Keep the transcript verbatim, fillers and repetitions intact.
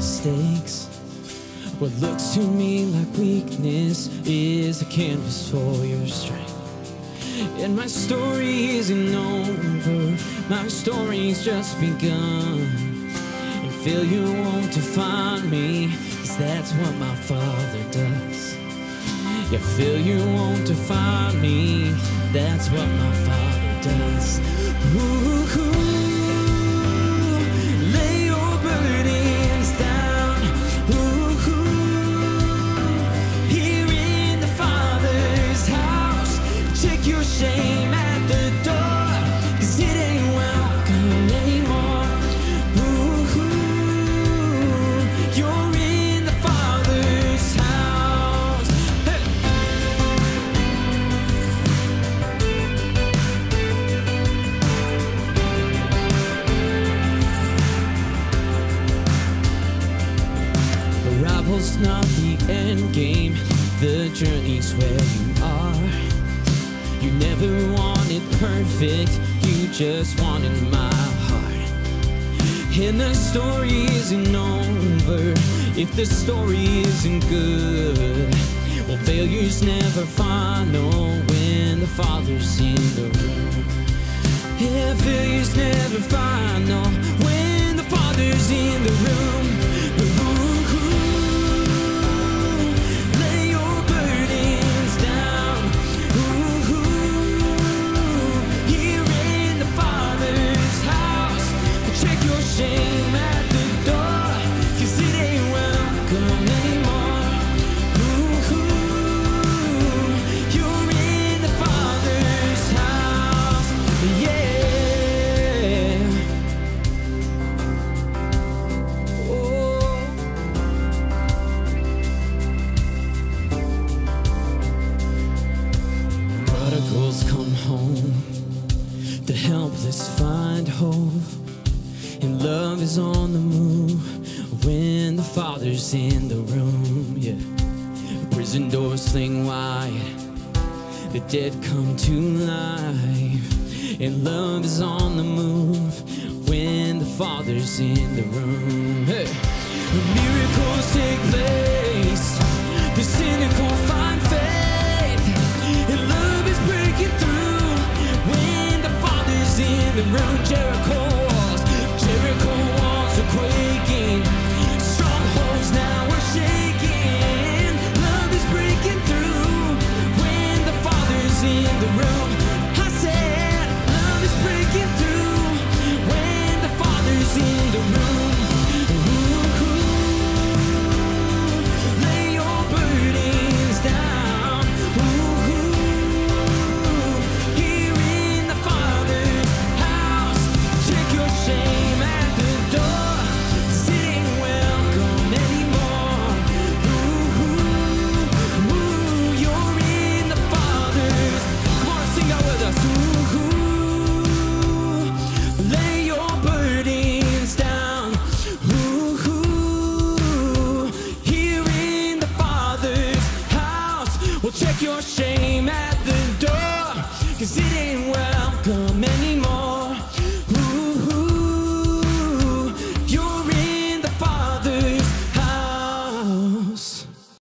mistakes. What looks to me like weakness is a canvas for your strength. And my story isn't over, my story's just begun. And failure won't define me, cause that's what my father does. Yeah, failure won't define me, that's what my father does. Ooh, shame at the door, cause it ain't welcome anymore. Ooh, you're in the Father's house. Hey. The arrival's not the end game, the journey's where you are. You never wanted perfect, you just wanted my heart. And the story isn't over if the story isn't good. Well, failure's never final when the Father's in the room. Yeah, failure's never final when the Father's in the room. The helpless find hope, and love is on the move when the Father's in the room. Yeah, prison doors fling wide, the dead come to life, and love is on the move when the Father's in the room. Hey, the miracles take place, the cynical find faith, and love is breaking through. In the room, Jericho walls, Jericho walls are quaking, strongholds now are shaking, love is breaking through, when the Father's in the room, I said, love is breaking through, when the Father's in the room. Ooh, lay your burdens down, ooh, here in the Father's shame at the door, cause it ain't welcome anymore. Ooh, ooh, ooh, you're in the Father's. Come on, sing out with us. Ooh, ooh, lay your burdens down. Ooh, ooh, here in the Father's house, we'll check your shame at the door, cause it ain't welcome anymore.